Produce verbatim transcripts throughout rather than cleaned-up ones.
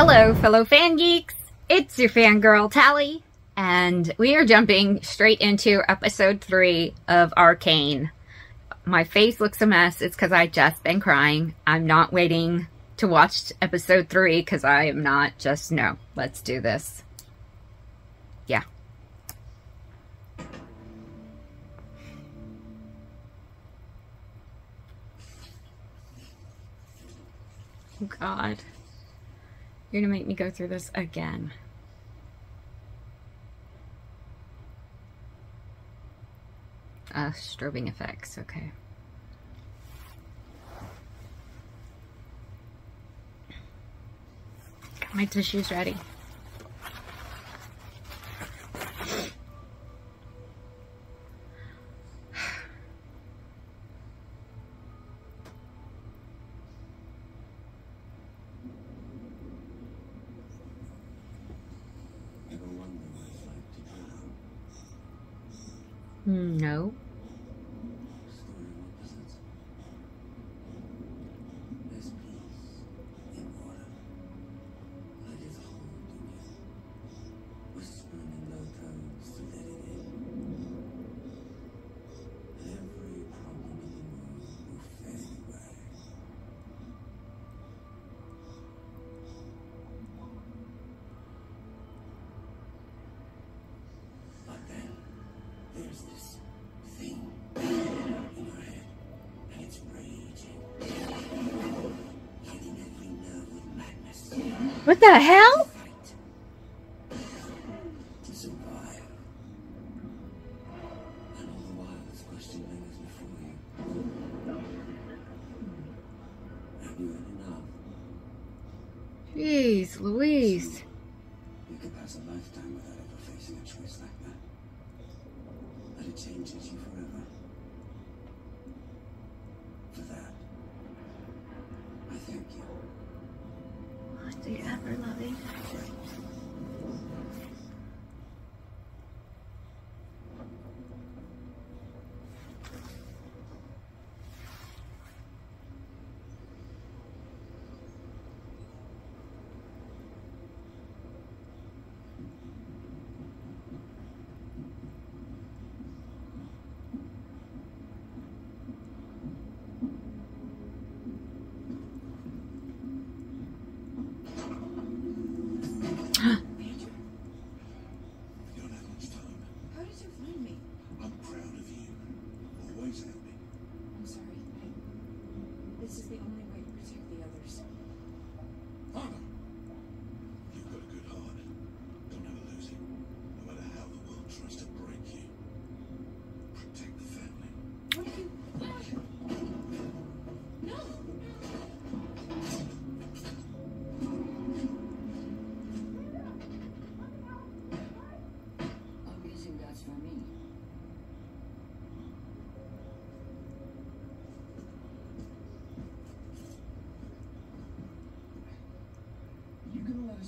Hello, fellow fan geeks. It's your fangirl, Tally, and we are jumping straight into episode three of Arcane. My face looks a mess. It's because I've just been crying. I'm not waiting to watch episode three because I am not just, no, let's do this. Yeah. Oh, God. You're gonna make me go through this again. Uh, strobing effects, okay. Got my tissues ready. No. What the hell? Jeez Louise. You could pass a lifetime without ever facing a choice like that. But it changes you forever. For that, I thank you. Do you ever love me?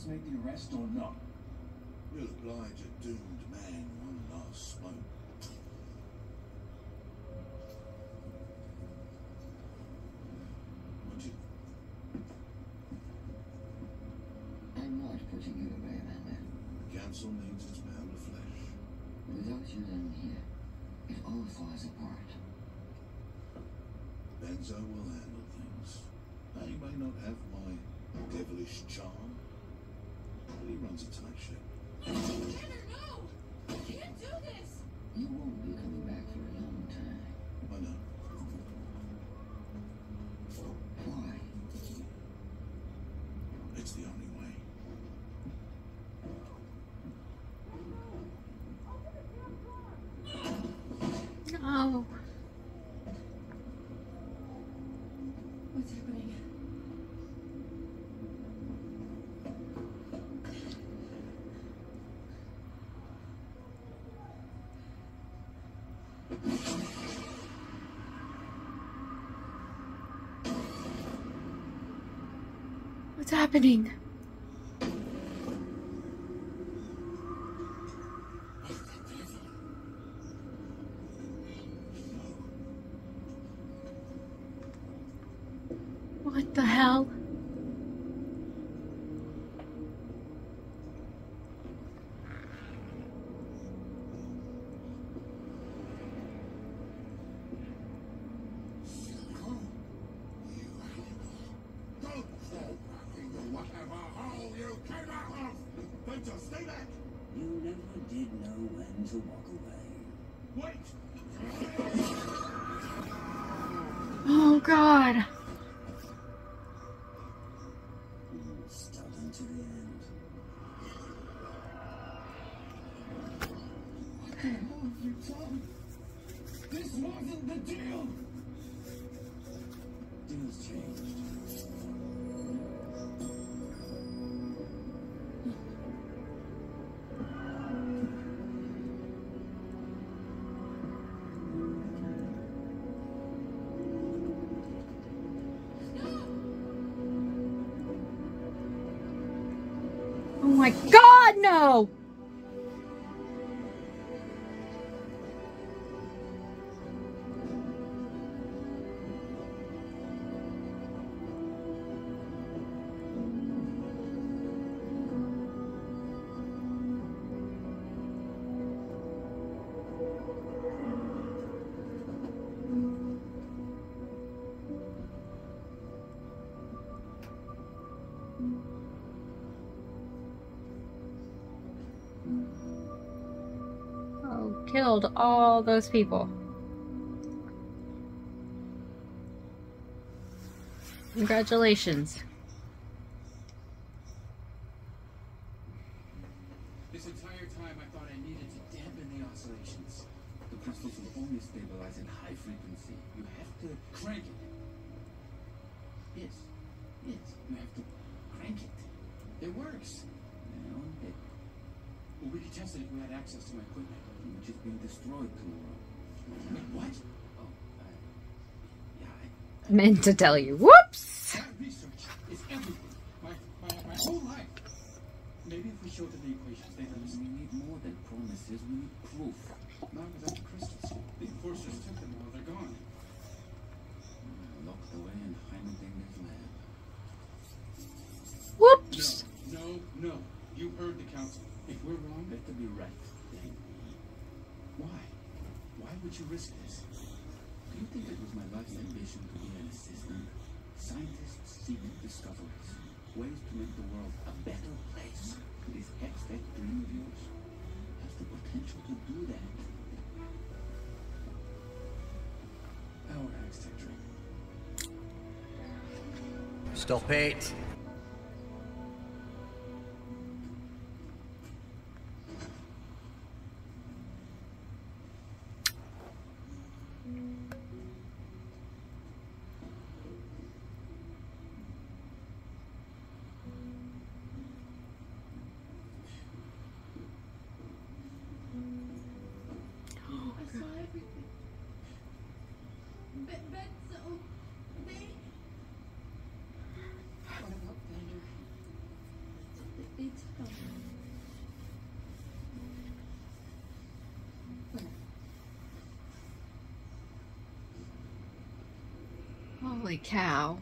Make the arrest or not? We'll oblige a doomed man one last smoke. Would you? I'm not putting you away, Vander. The council needs its pound of flesh. Without you down here, it all falls apart. Benzo will handle things. Now, you may not have my devilish charm. He runs a tight ship. No, Vander, no! You can't do this! You won't be coming back for a long time. I know. Why? It's the only way. No. What's happening? What's happening? What the hell? God. Oh my God, no! Killed all those people. Congratulations. This entire time I thought I needed to dampen the oscillations. The crystals will only stabilize in high frequency. You have to crank it. Yes, yes, you have to crank it. It works. You know, it, well, we could test it if we had access to my equipment. You would just be destroyed tomorrow. Wait, what? Oh, uh, yeah, I, I meant to tell you. Whoops! That research is everything. My, my, my whole life. Maybe if we showed them the equations, they would. We need more than promises. We need proof. Not without the crystals. The enforcers took them while they're gone. Locked away and hiding in his lab. Whoops! No, no, no. You heard the council. If we're wrong, we have to be right. Why? Why would you risk this? Do you think it was my life's ambition to be an assistant? Scientists seek discoveries, ways to make the world a better place. These Hextech dream of yours has the potential to do that. Our Hextech dream. Stop it. Holy cow.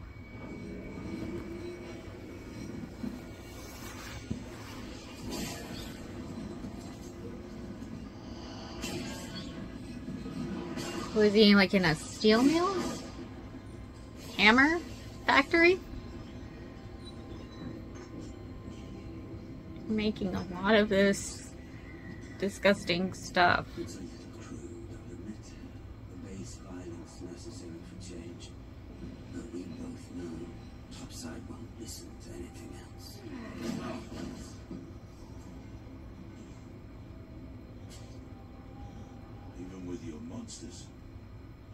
Was he like in a steel mill? Hammer factory? Making a lot of this disgusting stuff.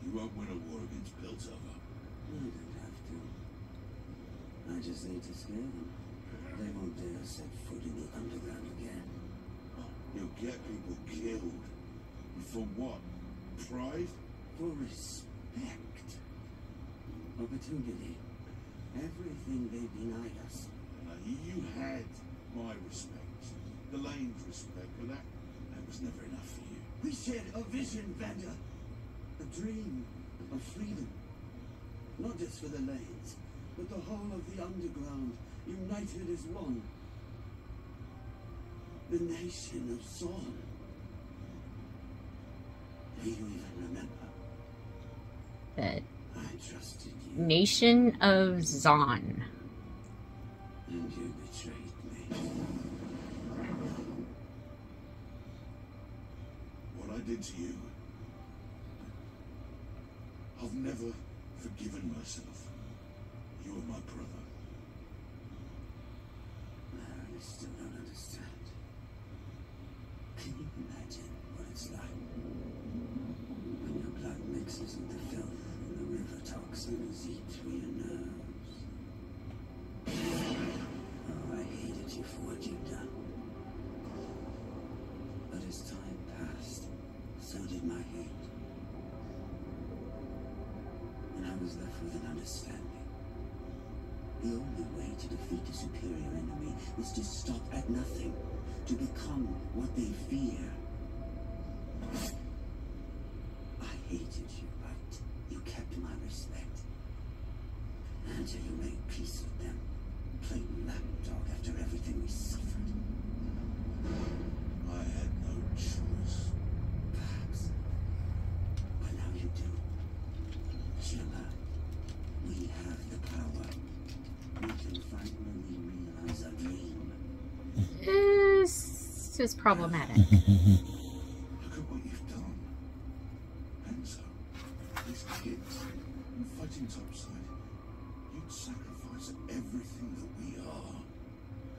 You won't win a war against Piltover. I don't have to. I just need to scare them. They won't dare set foot in the underground again. You'll get people killed. For what? Pride? For respect. Opportunity. Everything they denied us. Now you had my respect. The lane's respect, but that, that was never enough for you. We shared a vision, Vander. A dream of freedom, not just for the lanes, but the whole of the underground, united as one. The nation of Zaun. Do you even remember? That I trusted you. Nation of Zaun. And you betrayed me. What I did to you. I've never forgiven myself. You are my brother. I still don't understand. Can you imagine what it's like when your blood mixes with the filth and the river toxins eat through your nerves? Oh, I hated you for what you've done. But as time passed, so did my hate. And I was left with an understanding. The only way to defeat a superior enemy is to stop at nothing, to become what they fear. I hated you, but you kept my respect. Until you made peace with them, played lapdog after everything we suffered. I had no choice. Perhaps. But now you do. Shimmer, we have the power. We can finally realize our dream. This is problematic. Look at what you've done. And so, these kids, you fighting topside, you'd sacrifice everything that we are.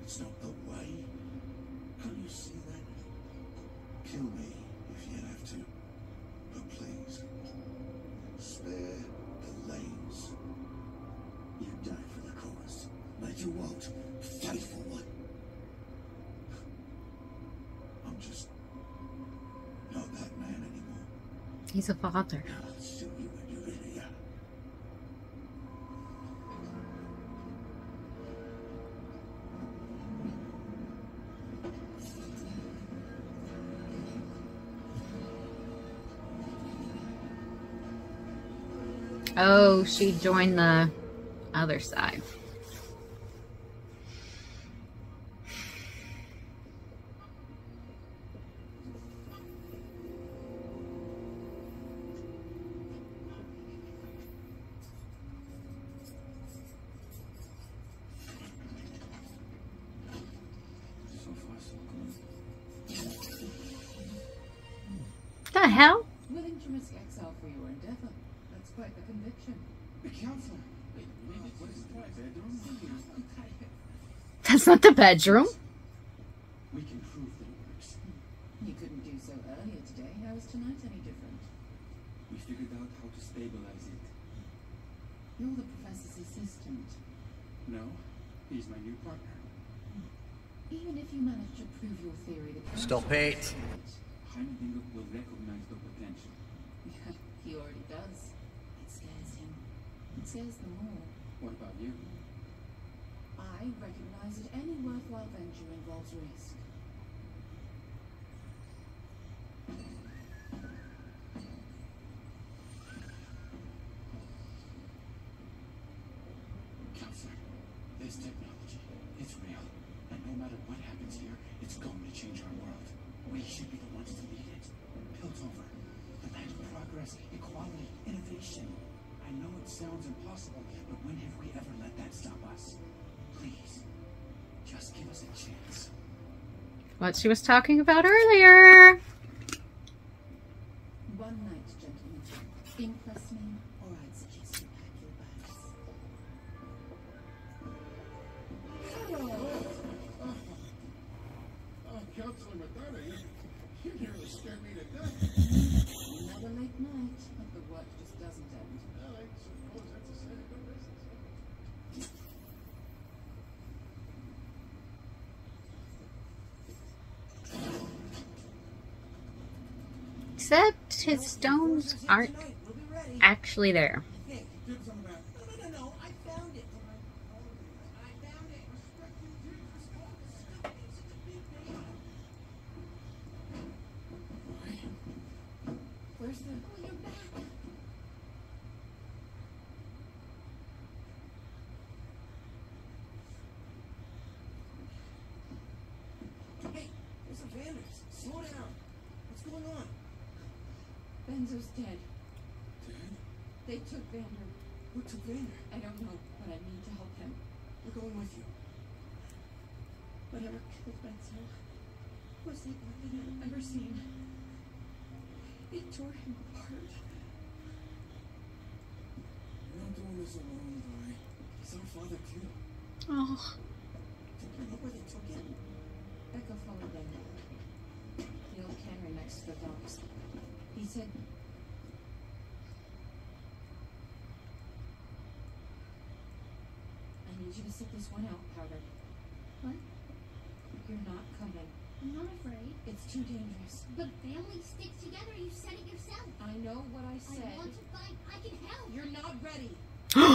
It's not the way. Can you see that? Kill me if you have to. But please, spare the lanes. You die for the cause, but you won't fight for one. I'm just not that man anymore. He's a father. I'll sue you when you're in here. Oh, she joined the other side. Hell? Willing to risk exile for your endeavor. That's quite the conviction. The council. What is my bedroom? That's not the bedroom. We can prove that it works. You couldn't do so earlier today. How is tonight any different? We figured out how to stabilize it. You're the professor's assistant. No, he's my new partner. Even if you manage to prove your theory, the stop it. Heimdinger will recognize the potential. Yeah, he already does. It scares him. It scares them all. What about you? I recognize that any worthwhile venture involves risk. Counselor, this technology, it's real. And no matter what happens here, it's going to change our world. We should be the ones to lead it. Piltover, the land of progress, equality, innovation. I know it sounds impossible, but when have we ever let that stop us? Please, just give us a chance. What she was talking about earlier. One night, gentlemen. Impress me, or I'd suggest you pack your bags. Counselor Madonna, you nearly scared me to death. Another late night, but the work just doesn't end. Well, I suppose that's a sign of good business. Except his stones aren't actually there. Vander's dead. Dead? They took Vander. Who took Vander? I don't know, but I need to help him. We're going with you. Whatever killed Benzo was like nothing I've ever seen. It tore him apart. doing this alone, Lori. Some father killed. Oh. Look where they took him. Becca followed them down. The old cannery next to the docks. He said... I need you to sit this one out, Powder. What? You're not coming. I'm not afraid. It's too dangerous. But families stick together. You said it yourself. I know what I said. I want to fight. I can help. You're not ready. You're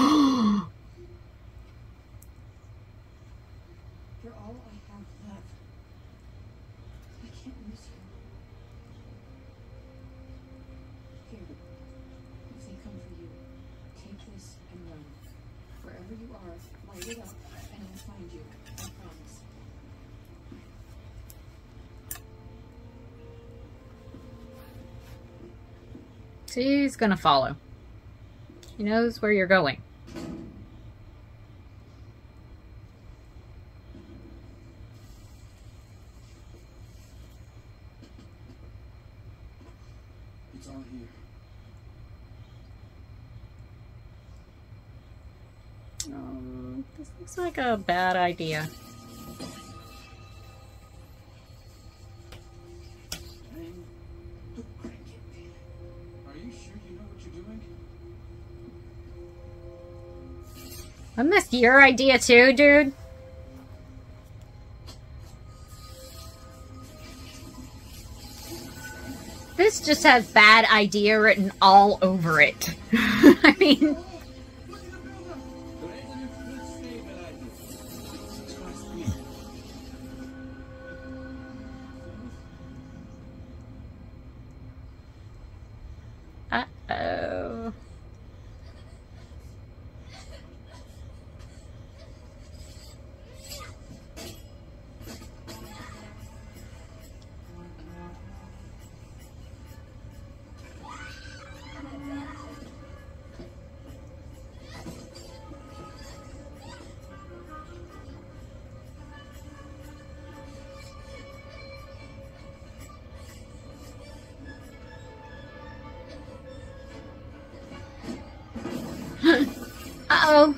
all I have left. I can't lose you. Here. If they come for you, take this and run. Wherever you are, light it up, and I'll find you. I promise. See, he's gonna follow. He knows where you're going. It's all here. Um, this looks like a bad idea. Wasn't this your idea too, dude? This just has bad idea written all over it. I mean... Uh-oh.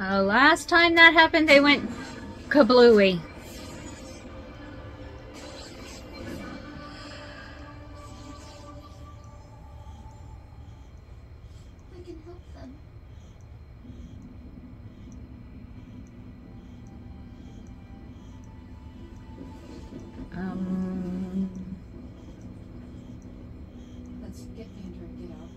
Uh, last time that happened, they went kablooey. I can help them. Um... Get Vander and get out.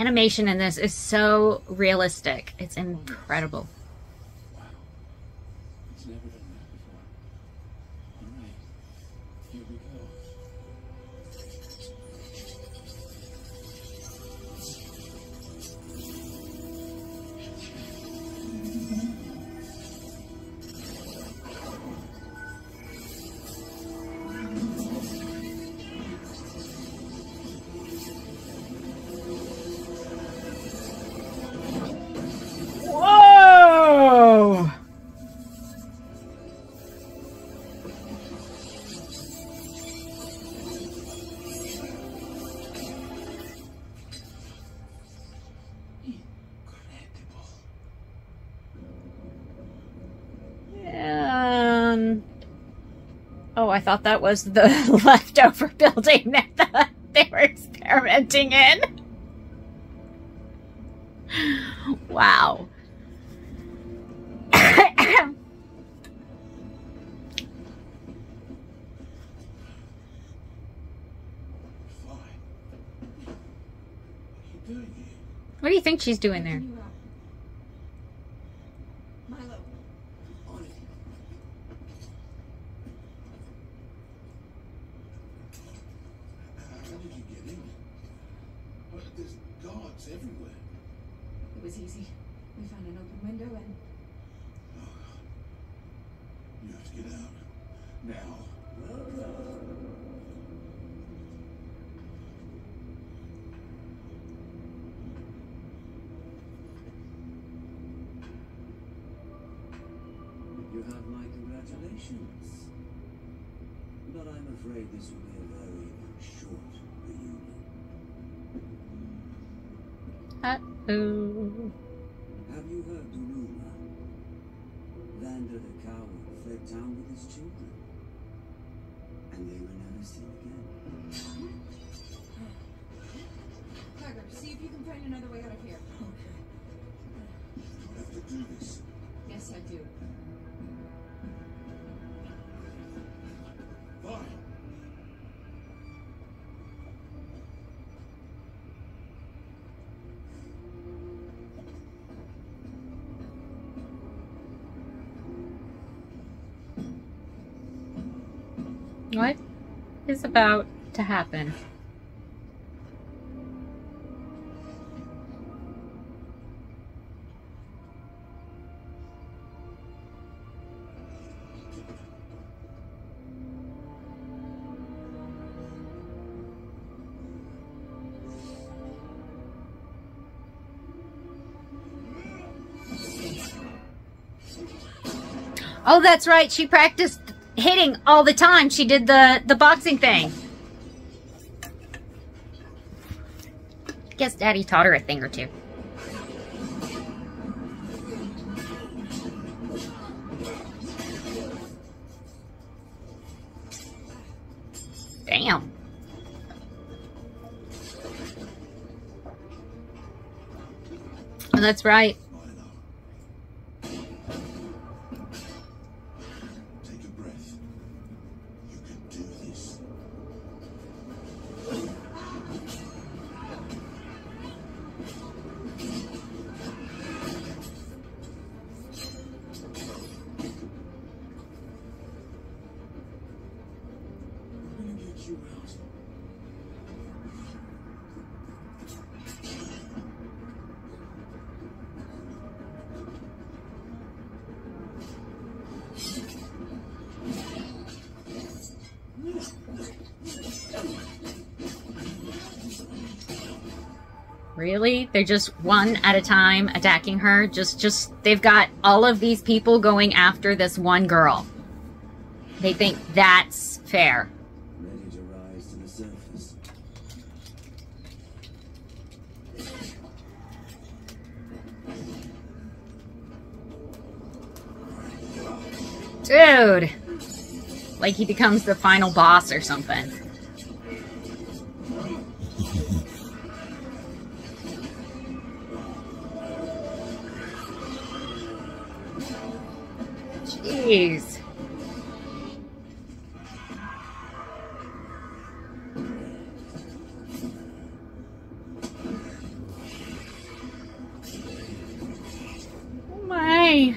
Animation in this is so realistic. It's incredible. Wow. It's never done that before. All right. Here we go. Oh, I thought that was the leftover building that the, they were experimenting in. Wow. What do you think she's doing there? Everywhere. It was easy. We found an open window and... Oh, God. You have to get out. Now. Congratulations. But I'm afraid this will be a very short reunion. Uh-oh. Have you heard the rumor? Vander the coward fled town with his children. And they were never seen again. Tiger, see if you can find another way out of here. Okay. You have to do this. Yes, I do. What is about to happen? Oh, that's right. She practiced hitting all the time. She did the, the boxing thing. Guess Daddy taught her a thing or two. Damn. Oh, that's right. Really? They're just one at a time attacking her? Just, just, they've got all of these people going after this one girl. They think that's fair. Ready to rise to the surface. Dude! Like he becomes the final boss or something. Jeez. Oh my.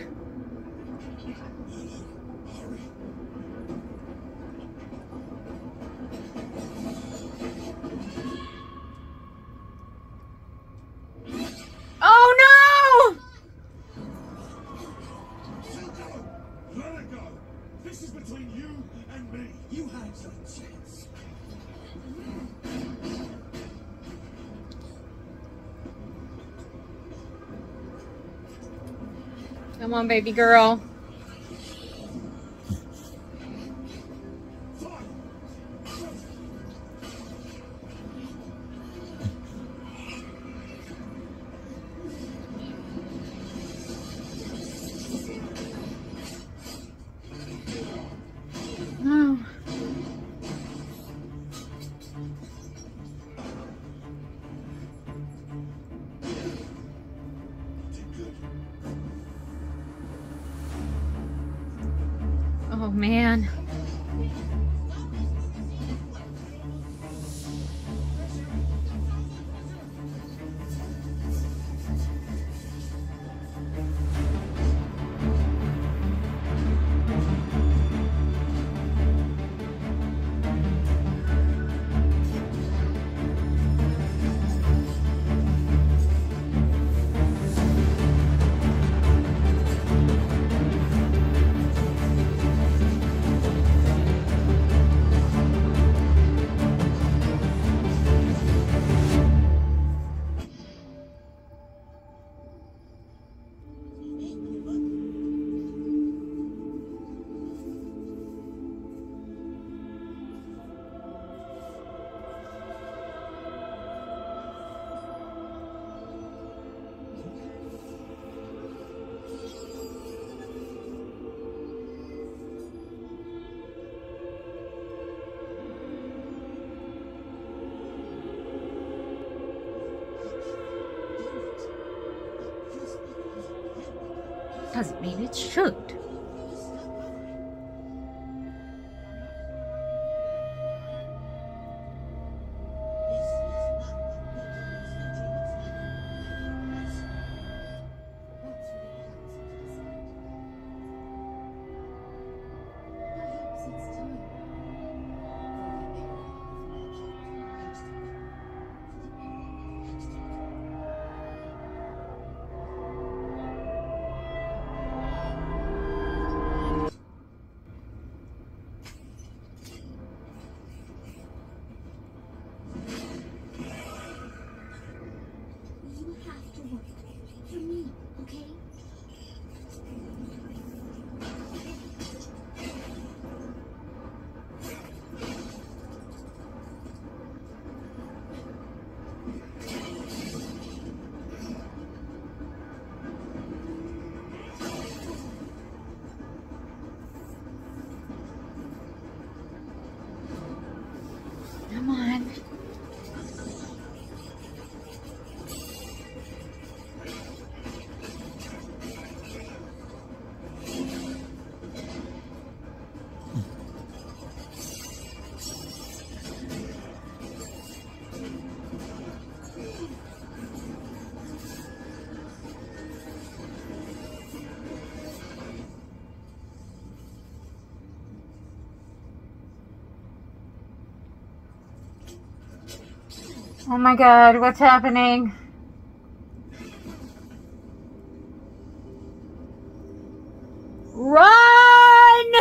Come on, baby girl. Oh, man. doesn't mean it should. Oh my God, what's happening? Run!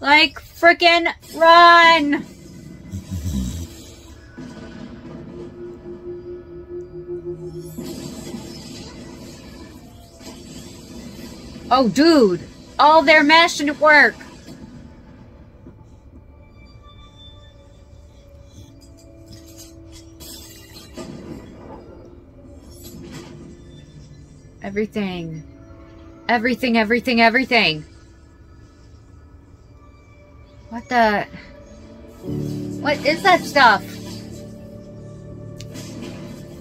Like, frickin' run! Oh, dude, all their mesh didn't work. Everything. Everything, everything, everything. What the? What is that stuff?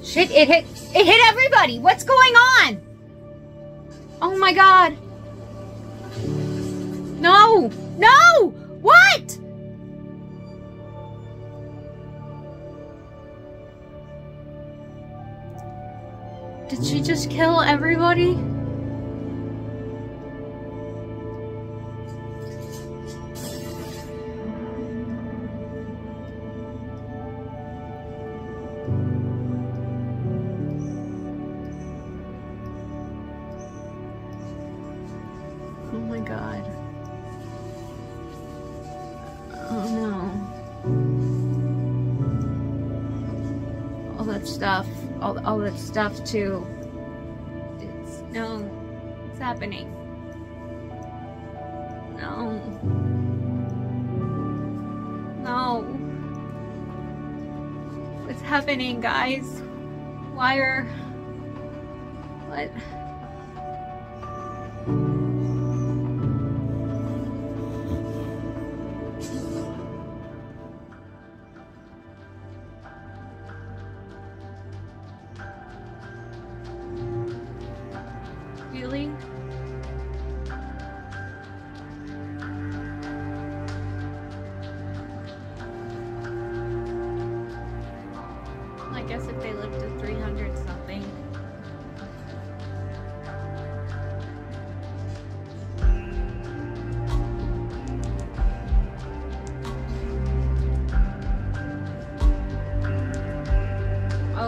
Shit, it hit, it hit everybody. What's going on? Oh my God. No! No! What? Did she just kill everybody? Stuff, all, all that stuff too. It's, no, it's happening. No. No. What's happening, guys? Why are, what?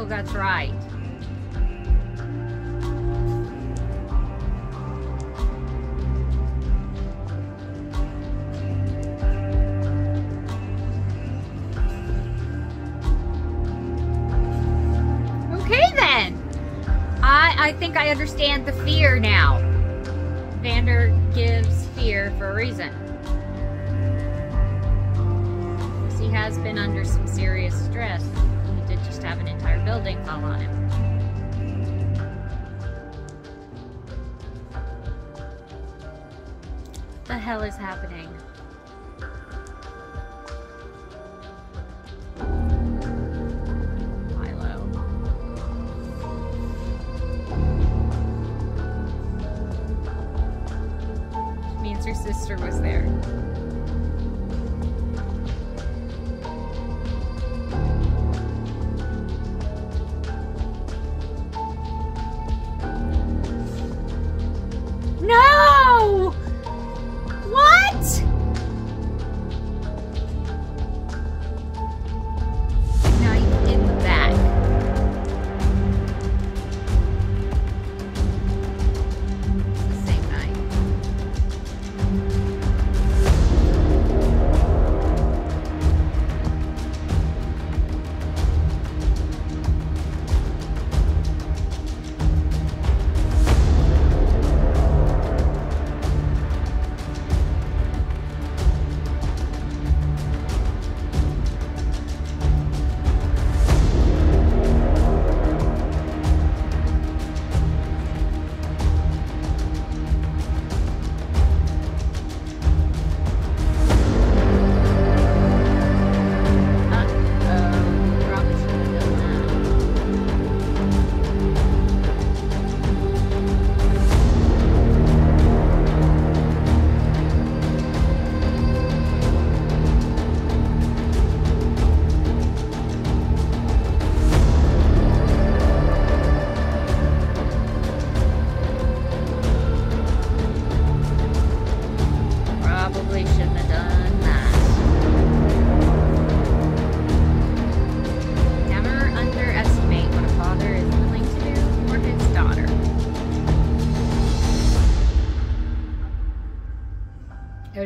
That's right. Okay then. I I think I understand the fear now. Vander gives fear for a reason. He has been under some serious stress. Just have an entire building fall on him. What the hell is happening?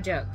joke.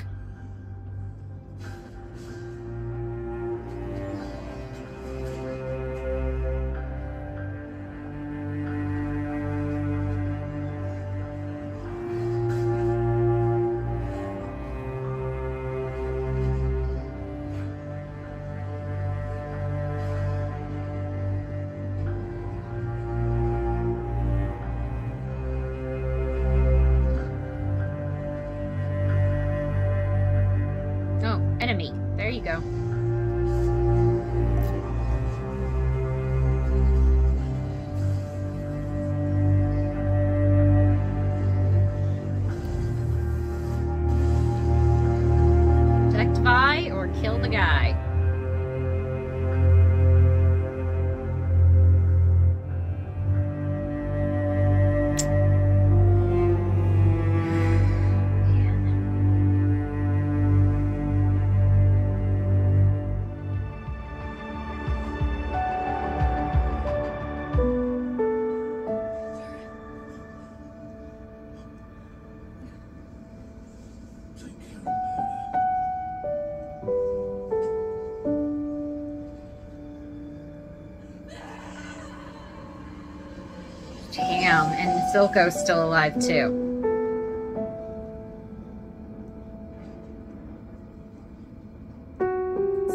Damn, and Silco's still alive too.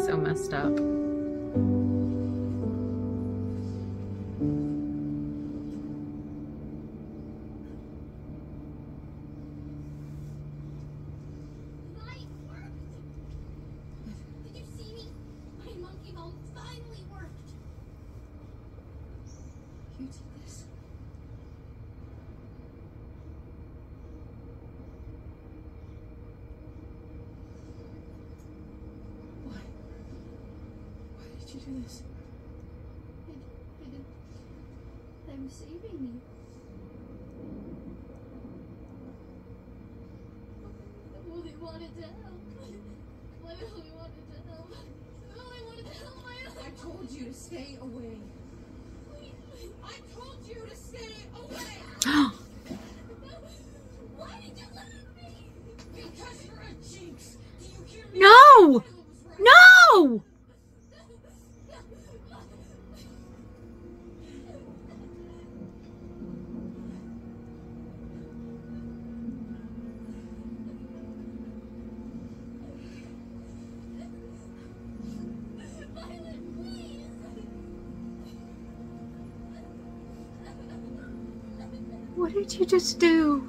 So messed up. What did you just do?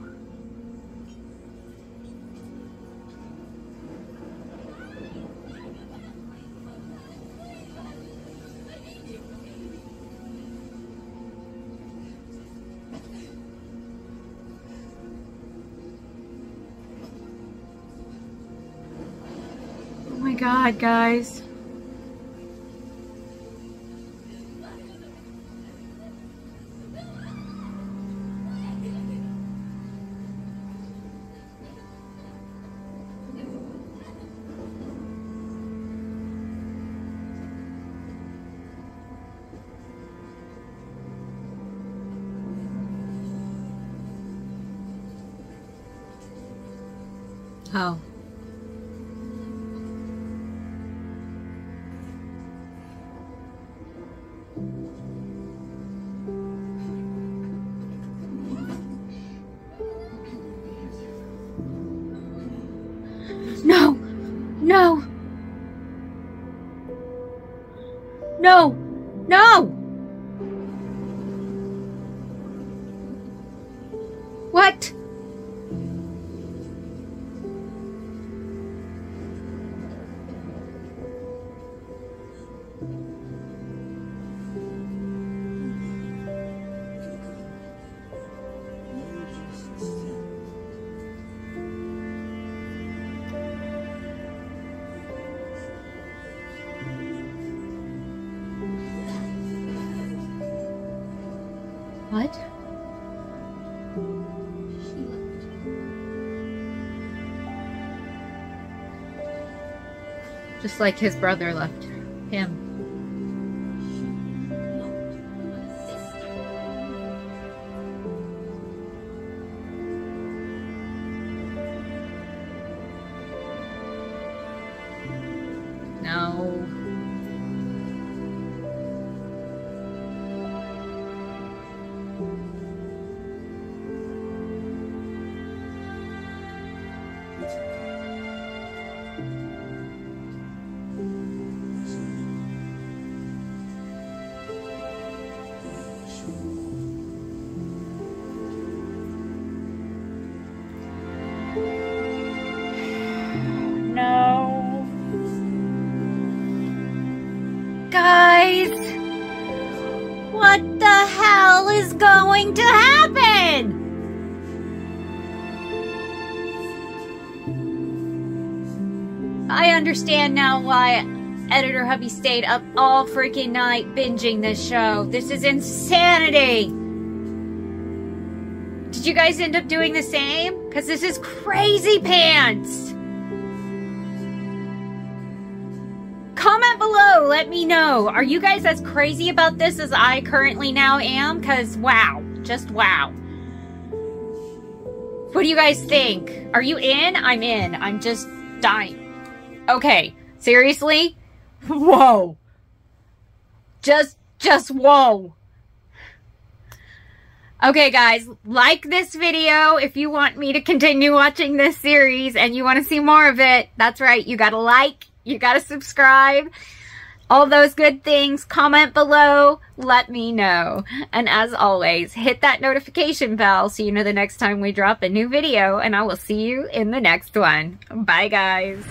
Oh my God, guys. Oh. No! No! No! No! What? Just like his brother left him. No. Understand now why editor hubby stayed up all freaking night binging this show. This is insanity. Did you guys end up doing the same? Because this is crazy pants. Comment below, let me know. Are you guys as crazy about this as I currently now am? Because wow, just wow. What do you guys think? Are you in? I'm in. I'm just dying. Okay, seriously? Whoa. Just, just whoa. Okay, guys, like this video if you want me to continue watching this series and you want to see more of it. That's right, you gotta like, you gotta subscribe. All those good things. Comment below. Let me know. And as always, hit that notification bell so you know the next time we drop a new video. And I will see you in the next one. Bye, guys.